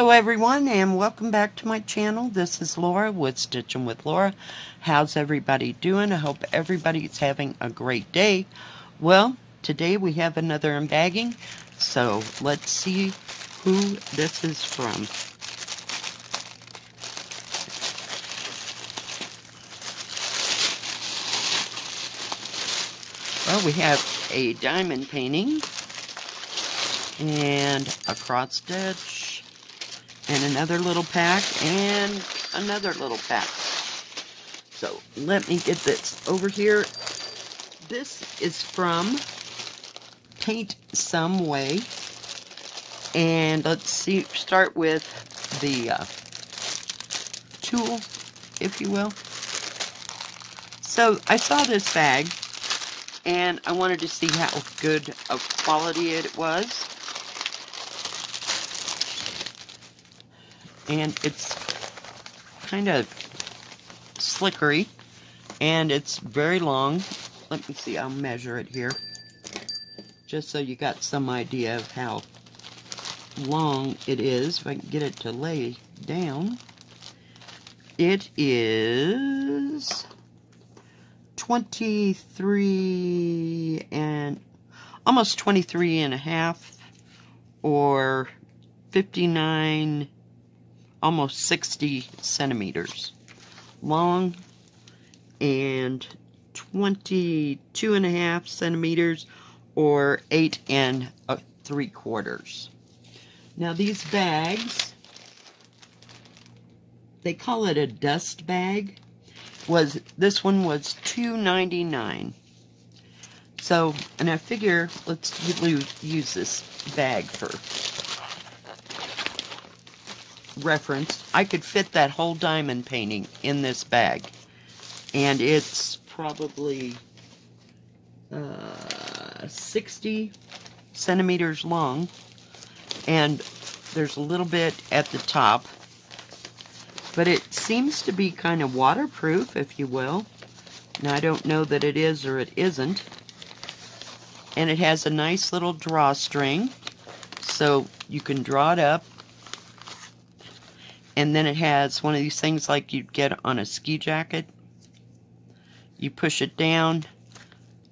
Hello everyone, and welcome back to my channel. This is Laura with Stitching with Laura. How's everybody doing? I hope everybody's having a great day. Well, today we have another unbagging, so let's see who this is from. Well, we have a diamond painting and a cross stitch. And another little pack, and another little pack. So, let me get this over here. This is from PaintSomeWay. And let's see, start with the tool, if you will. So, I saw this bag, and I wanted to see how good of quality it was. And it's kind of slickery, and it's very long. Let me see, I'll measure it here, just so you got some idea of how long it is. If I can get it to lay down, it is 23 and almost 23 and a half, or 59. Almost 60 centimeters long, and 22 and a half centimeters, or 8 3/4. Now these bags, they call it a dust bag. This one was $2.99. So, and I figure let's use this bag for reference. I could fit that whole diamond painting in this bag, and it's probably 60 centimeters long, and there's a little bit at the top, but it seems to be kind of waterproof, if you will. Now I don't know that it is or it isn't, and it has a nice little drawstring, so you can draw it up. And then it has one of these things like you'd get on a ski jacket. You push it down,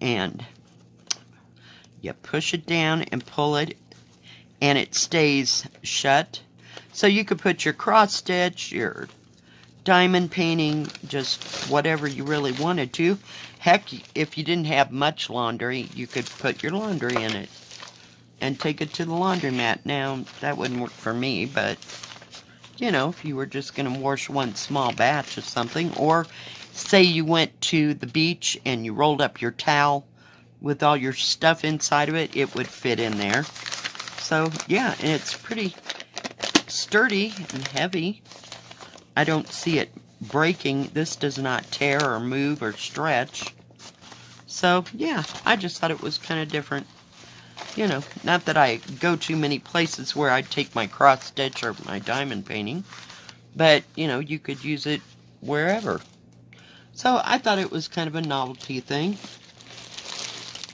and you push it down and pull it, and it stays shut. So you could put your cross stitch, your diamond painting, just whatever you really wanted to. Heck, if you didn't have much laundry, you could put your laundry in it and take it to the laundromat. Now, that wouldn't work for me, but you know, if you were just going to wash one small batch of something, or say you went to the beach and you rolled up your towel with all your stuff inside of it, it would fit in there. So, yeah, and it's pretty sturdy and heavy. I don't see it breaking. This does not tear or move or stretch. So, yeah, I just thought it was kind of different. You know, not that I go to many places where I take my cross stitch or my diamond painting, but, you know, you could use it wherever. So I thought it was kind of a novelty thing.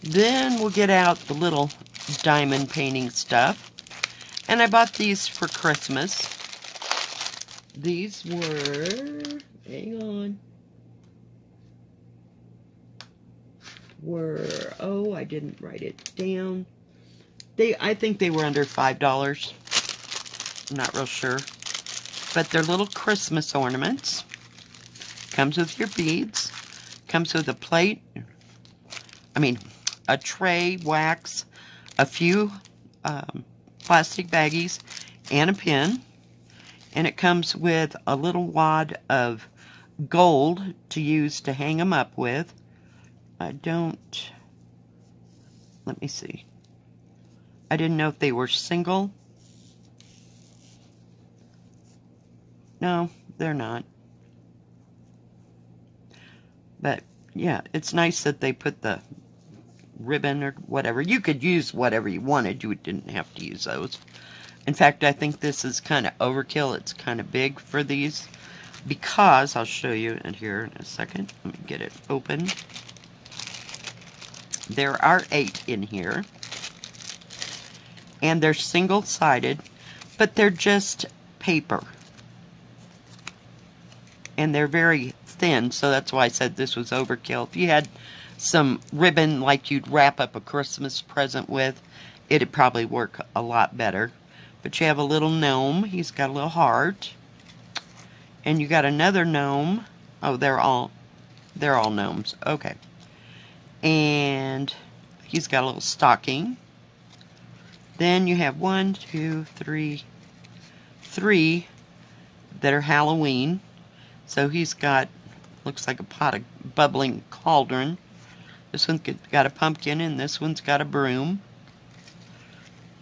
Then we'll get out the little diamond painting stuff. And I bought these for Christmas. These were, hang on, were, oh, I didn't write it down. I think they were under $5. I'm not real sure. But they're little Christmas ornaments. Comes with your beads. Comes with a plate. I mean, a tray, wax, a few plastic baggies, and a pin. And it comes with a little wad of gold to use to hang them up with. I don't, let me see. I didn't know if they were single. No, they're not. But, yeah, it's nice that they put the ribbon or whatever. You could use whatever you wanted. You didn't have to use those. In fact, I think this is kind of overkill. It's kind of big for these, because I'll show you in here in a second. Let me get it open. There are 8 in here. And they're single-sided, but they're just paper. And they're very thin, so that's why I said this was overkill. If you had some ribbon like you'd wrap up a Christmas present with, it'd probably work a lot better. But you have a little gnome. He's got a little heart. And you got another gnome. Oh, they're all gnomes. Okay. And he's got a little stocking. Then you have 1, 2, 3 that are Halloween. So he's got, looks like a pot of bubbling cauldron. This one's got a pumpkin and this one's got a broom.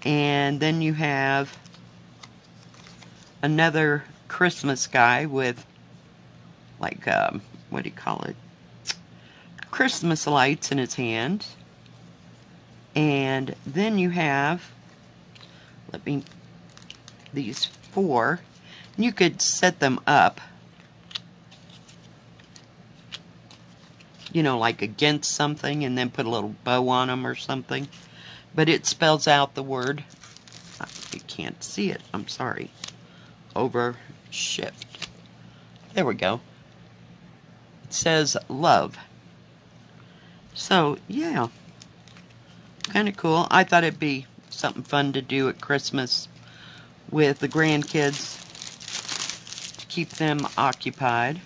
And then you have another Christmas guy with, like, what do you call it? Christmas lights in his hand. And then you have, let me, these 4. You could set them up, you know, like against something, and then put a little bow on them or something. But it spells out the word, you can't see it, I'm sorry, over shift. There we go. It says love. So, yeah. Kind of cool. I thought it'd be something fun to do at Christmas with the grandkids to keep them occupied.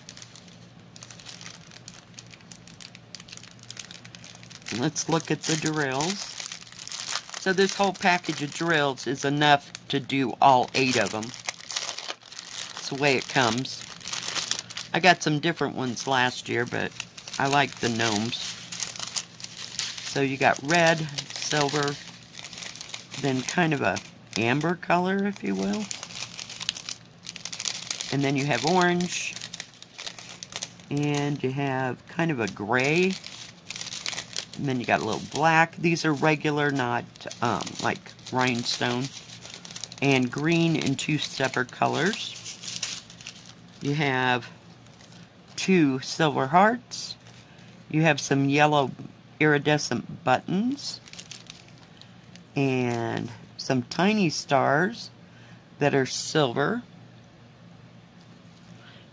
Let's look at the drills. So this whole package of drills is enough to do all 8 of them. It's the way it comes. I got some different ones last year, but I like the gnomes. So you got red, silver, then kind of a amber color, if you will. And then you have orange. And you have kind of a gray. And then you got a little black. These are regular, not like rhinestone. And green in 2 separate colors. You have 2 silver hearts. You have some yellow iridescent buttons and some tiny stars that are silver,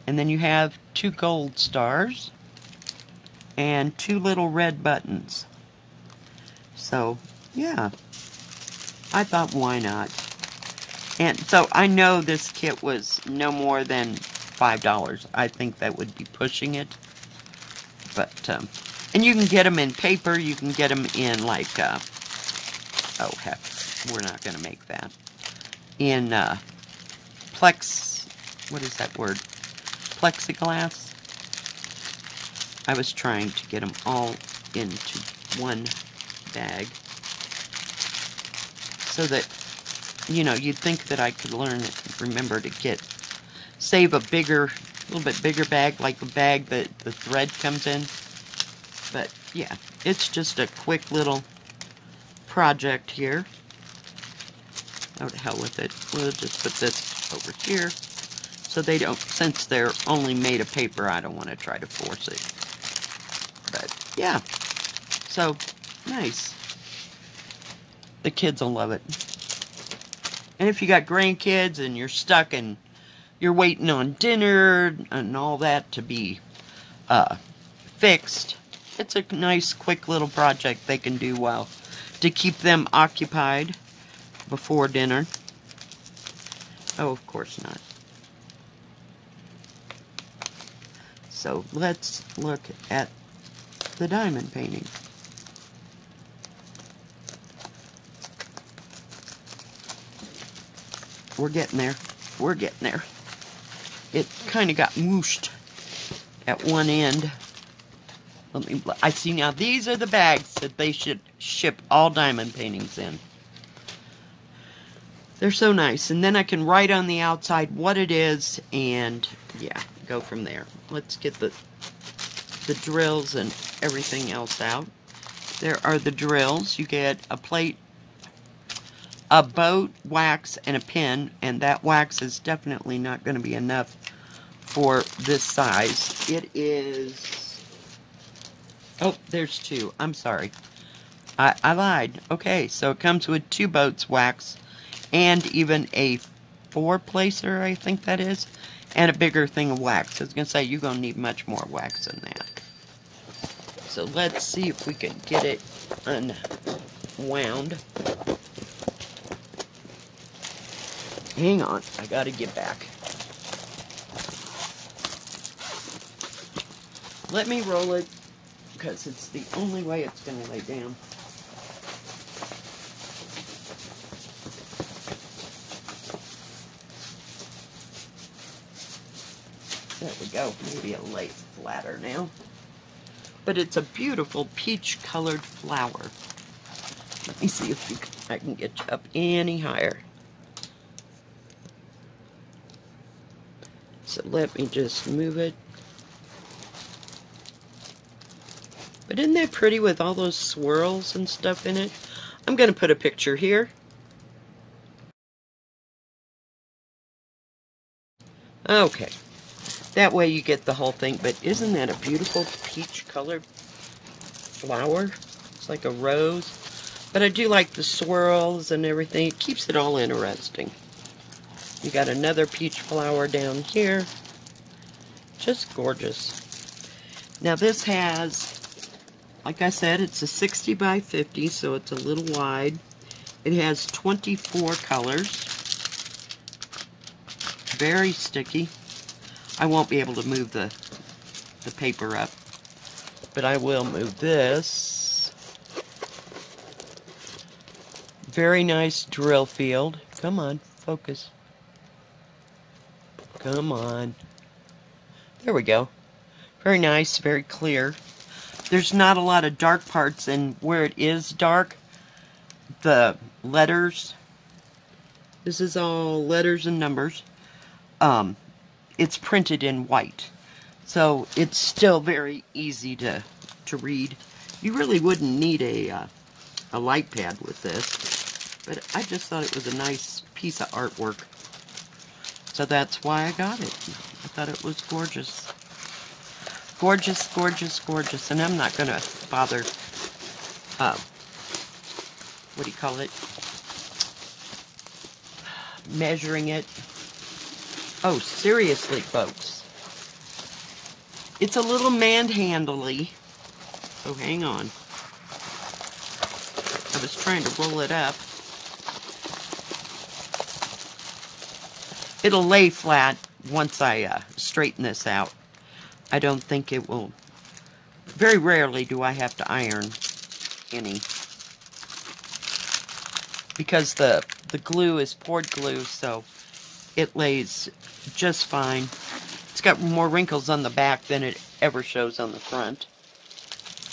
and then you have 2 gold stars and 2 little red buttons. So yeah, I thought, why not? And so I know this kit was no more than $5. I think that would be pushing it, but and you can get them in paper. You can get them in, like, oh, heck, we're not going to make that. In plex, what is that word? Plexiglass. I was trying to get them all into one bag so that, you know, you'd think that I could learn, remember to get, save a bigger, a little bit bigger bag, like the bag that the thread comes in. But yeah, it's just a quick little project here. Oh, the hell with it. We'll just put this over here. So they don't, since they're only made of paper, I don't want to try to force it. But yeah, so nice. The kids will love it. And if you got grandkids and you're stuck and you're waiting on dinner and all that to be fixed, it's a nice, quick little project they can do well to keep them occupied before dinner. Oh, of course not. So, let's look at the diamond painting. We're getting there. We're getting there. It kind of got whooshed at one end. Let me, I see now these are the bags that they should ship all diamond paintings in. They're so nice. And then I can write on the outside what it is and, yeah, go from there. Let's get the drills and everything else out. There are the drills. You get a plate, a boat, wax, and a pin. And that wax is definitely not going to be enough for this size. It is... Oh, there's 2. I'm sorry. I lied. Okay, so it comes with 2 boats, wax, and even a four placer, I think that is, and a bigger thing of wax. I was going to say, you're going to need much more wax than that. So let's see if we can get it unwound. Hang on, I got to get back. Let me roll it, because it's the only way it's going to lay down. There we go. Maybe it'll lay flatter now. But it's a beautiful peach-colored flower. Let me see if I can get you up any higher. So let me just move it. But isn't that pretty with all those swirls and stuff in it? I'm going to put a picture here. Okay. That way you get the whole thing. But isn't that a beautiful peach-colored flower? It's like a rose. But I do like the swirls and everything. It keeps it all interesting. You got another peach flower down here. Just gorgeous. Now this has, like I said, it's a 60 by 50, so it's a little wide. It has 24 colors. Very sticky. I won't be able to move the paper up, but I will move this. Very nice drill field. Come on, focus. Come on. There we go. Very nice, very clear. There's not a lot of dark parts, and where it is dark, the letters, this is all letters and numbers, it's printed in white. So it's still very easy to read. You really wouldn't need a light pad with this, but I just thought it was a nice piece of artwork. So that's why I got it. I thought it was gorgeous. Gorgeous, gorgeous, gorgeous. And I'm not going to bother, what do you call it, measuring it. Oh, seriously, folks. It's a little manhandly. Oh, hang on. I was trying to roll it up. It'll lay flat once I straighten this out. I don't think it will. Very rarely do I have to iron any, because the glue is poured glue, so it lays just fine. It's got more wrinkles on the back than it ever shows on the front.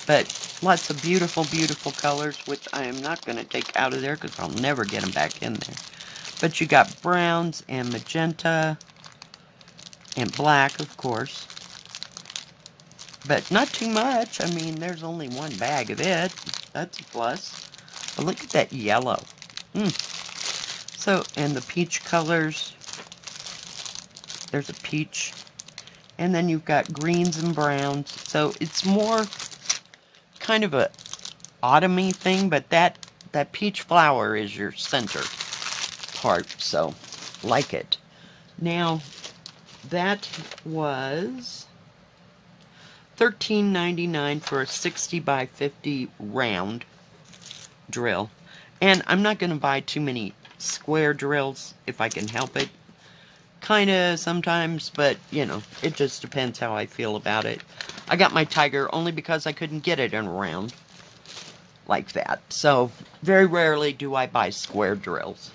But lots of beautiful, beautiful colors, which I am not going to take out of there because I'll never get them back in there. But you got browns and magenta and black, of course. But not too much. I mean, there's only one bag of it. That's a plus. But look at that yellow. So, and the peach colors. There's a peach. And then you've got greens and browns. So it's more kind of a autumny thing, but that peach flower is your center part, so like it. Now that was $13.99 for a 60 by 50 round drill, and I'm not going to buy too many square drills if I can help it, kind of sometimes, but you know, it just depends how I feel about it. I got my tiger only because I couldn't get it in a round like that, so very rarely do I buy square drills.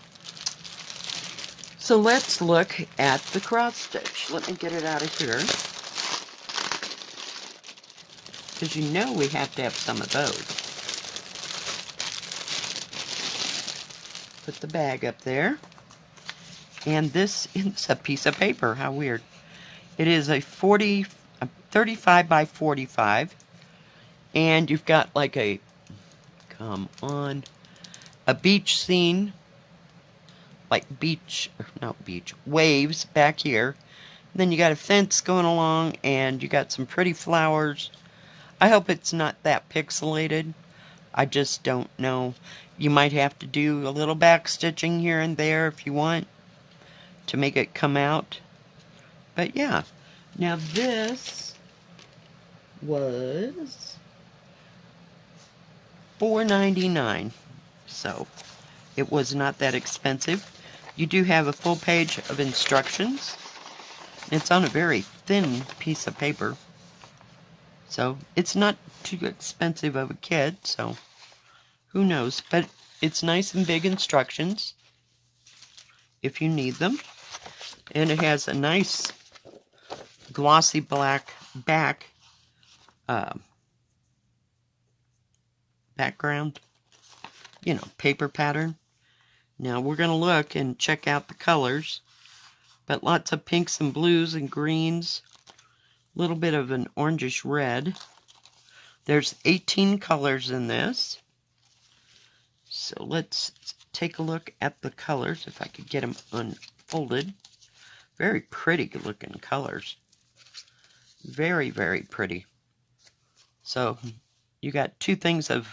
So let's look at the cross stitch. Let me get it out of here, because you know we have to have some of those. Put the bag up there. And this is a piece of paper. How weird. It is a 35 by 45. And you've got like a, come on, a beach scene. Like beach, not beach, waves back here. And then you got a fence going along, and you got some pretty flowers. I hope it's not that pixelated. I just don't know. You might have to do a little back stitching here and there if you want. to make it come out. But yeah, now this was $4.99, so it was not that expensive. You do have a full page of instructions. It's on a very thin piece of paper, so it's not too expensive of a kit, so who knows, but it's nice and big instructions if you need them. And it has a nice glossy black back background, you know, paper pattern. Now we're going to look and check out the colors, but lots of pinks and blues and greens, a little bit of an orangish red. There's 18 colors in this. So let's take a look at the colors, if I could get them unfolded. Very pretty looking colors. Very, very pretty. So you got two things of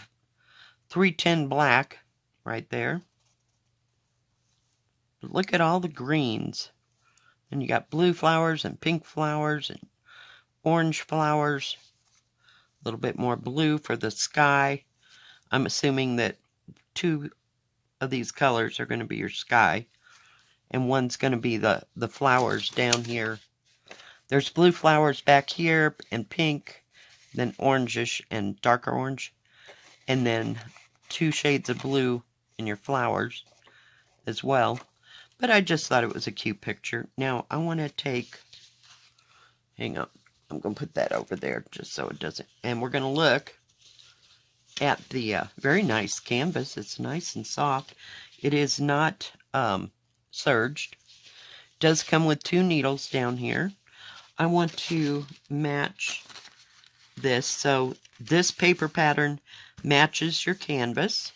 310 black right there. But look at all the greens. And you got blue flowers and pink flowers and orange flowers. A little bit more blue for the sky. I'm assuming that two of these colors are going to be your sky. And one's going to be the flowers down here. There's blue flowers back here and pink. Then orangish and darker orange. And then two shades of blue in your flowers as well. But I just thought it was a cute picture. Now, I want to take... Hang on. I'm going to put that over there just so it doesn't... And we're going to look at the very nice canvas. It's nice and soft. It is not surged. It does come with two needles down here. I want to match this. So this paper pattern matches your canvas,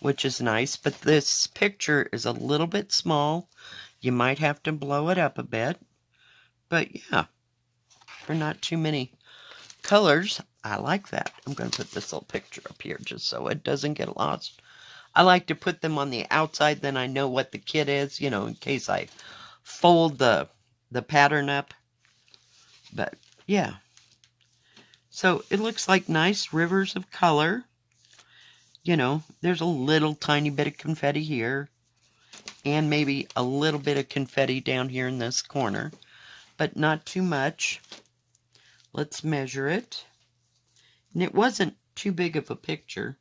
which is nice, but this picture is a little bit small. You might have to blow it up a bit, but yeah, for not too many colors, I like that. I'm going to put this little picture up here just so it doesn't get lost. I like to put them on the outside, then I know what the kit is, you know, in case I fold the pattern up, but yeah. So it looks like nice rivers of color. You know, there's a little tiny bit of confetti here and maybe a little bit of confetti down here in this corner, but not too much. Let's measure it. And it wasn't too big of a picture.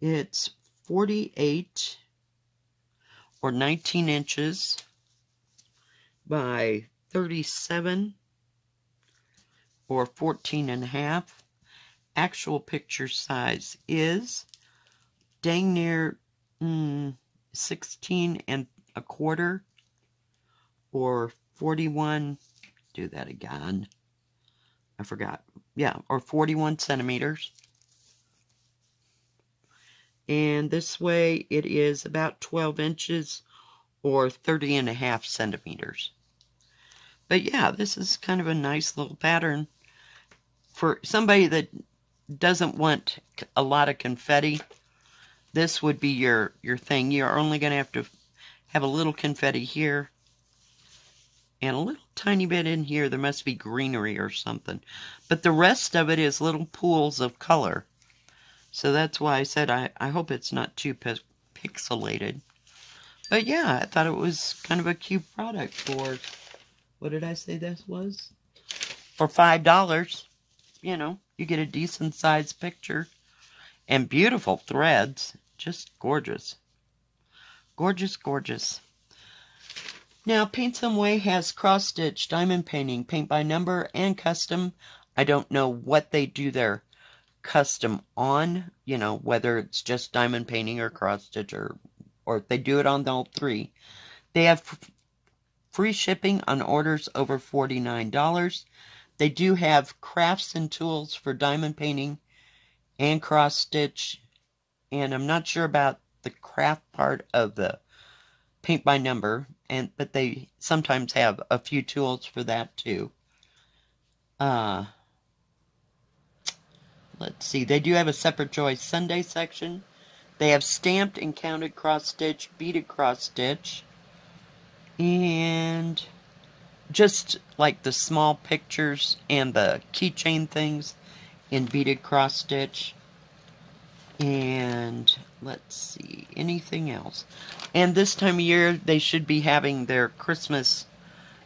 It's 48 or 19 inches by 37 or 14.5. Actual picture size is dang near 16.25 or 41, do that again, I forgot, yeah, or 41 centimeters. And this way it is about 12 inches or 30.5 centimeters. But yeah, this is kind of a nice little pattern for somebody that doesn't want a lot of confetti. This would be your thing. You're only going to have a little confetti here and a little tiny bit in here. There must be greenery or something, but the rest of it is little pools of color. So that's why I said I hope it's not too pixelated. But yeah, I thought it was kind of a cute product for, what did I say this was? For $5, you know. You get a decent sized picture and beautiful threads. Just gorgeous. Gorgeous, gorgeous. Now, PaintSomeWay has cross-stitch, diamond painting, paint by number, and custom. I don't know what they do their custom on, you know, whether it's just diamond painting or cross-stitch or if they do it on all three. They have free shipping on orders over $49. They do have crafts and tools for diamond painting and cross stitch. And I'm not sure about the craft part of the paint by number, but they sometimes have a few tools for that too. Let's see. They do have a separate Joy Sunday section. They have stamped and counted cross stitch, beaded cross stitch, and just like the small pictures and the keychain things in beaded cross stitch. And let's see, anything else. And this time of year they should be having their Christmas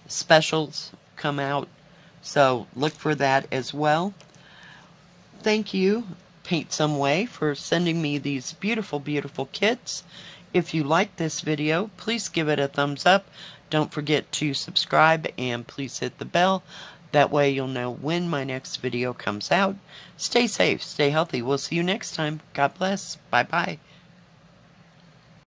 specials come out, so look for that as well. Thank you, PaintSomeWay, for sending me these beautiful, beautiful kits. If you like this video, please give it a thumbs up. Don't forget to subscribe, and please hit the bell. That way you'll know when my next video comes out. Stay safe, stay healthy. We'll see you next time. God bless. Bye-bye.